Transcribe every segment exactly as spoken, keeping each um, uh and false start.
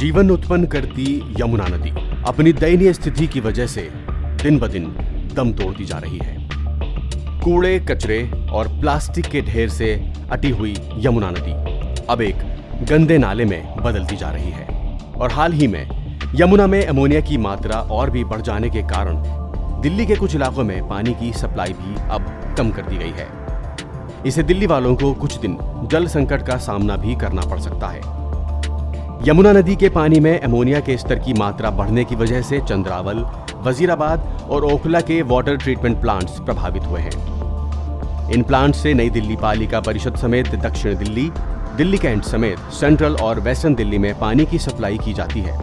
जीवन उत्पन्न करती यमुना नदी अपनी दयनीय स्थिति की वजह से दिन ब दिन दम तोड़ती जा रही है। कूड़े, कचरे और प्लास्टिक के ढेर से अटी हुई यमुना नदी अब एक गंदे नाले में बदलती जा रही है और हाल ही में यमुना में अमोनिया की मात्रा और भी बढ़ जाने के कारण दिल्ली के कुछ इलाकों में पानी की सप्लाई भी अब कम कर दी गई है। इसे दिल्ली वालों को कुछ दिन जल संकट का सामना भी करना पड़ सकता है। यमुना नदी के पानी में अमोनिया के स्तर की मात्रा बढ़ने की वजह से चंद्रावल, वजीराबाद और ओखला के वाटर ट्रीटमेंट प्लांट्स प्रभावित हुए हैं। इन प्लांट से नई दिल्ली पालिका परिषद समेत दक्षिण दिल्ली, दिल्ली कैंट समेत सेंट्रल और वेस्टर्न दिल्ली में पानी की सप्लाई की जाती है।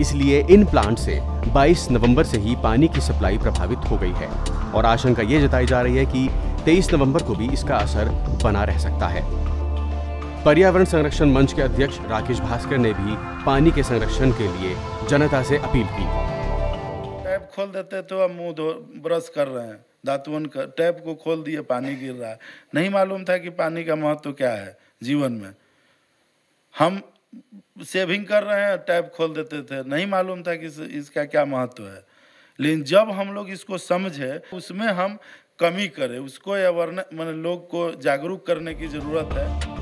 इसलिए इन प्लांट से बाईस नवंबर से ही पानी की सप्लाई प्रभावित हो गई है और आशंका ये जताई जा रही है कि तेईस नवंबर को भी इसका असर बना रह सकता है। पर्यावरण संरक्षण मंच के अध्यक्ष राकेश भास्कर ने भी पानी के संरक्षण के लिए जनता से अपील की। टैप खोल देते तो अब मुंह धो ब्रश कर रहे हैं, दातुन कर टैप को खोल दिए, पानी गिर रहा है। नहीं मालूम था कि पानी का महत्व क्या है जीवन में। हम सेविंग कर रहे हैं, टैप खोल देते थे, नहीं मालूम था कि इसका क्या महत्व है। लेकिन जब हम लोग इसको समझे, उसमें हम कमी करें, उसको अवेयरनेस माने लोग को जागरूक करने की जरूरत है।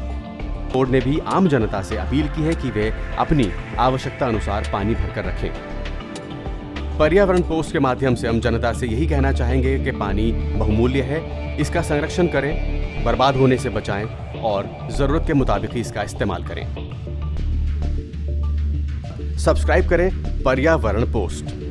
बोर्ड ने भी आम जनता से अपील की है कि वे अपनी आवश्यकता अनुसार पानी भरकर रखें। पर्यावरण पोस्ट के माध्यम से हम जनता से यही कहना चाहेंगे कि पानी बहुमूल्य है, इसका संरक्षण करें, बर्बाद होने से बचाएं और जरूरत के मुताबिक ही इसका इस्तेमाल करें। सब्सक्राइब करें पर्यावरण पोस्ट।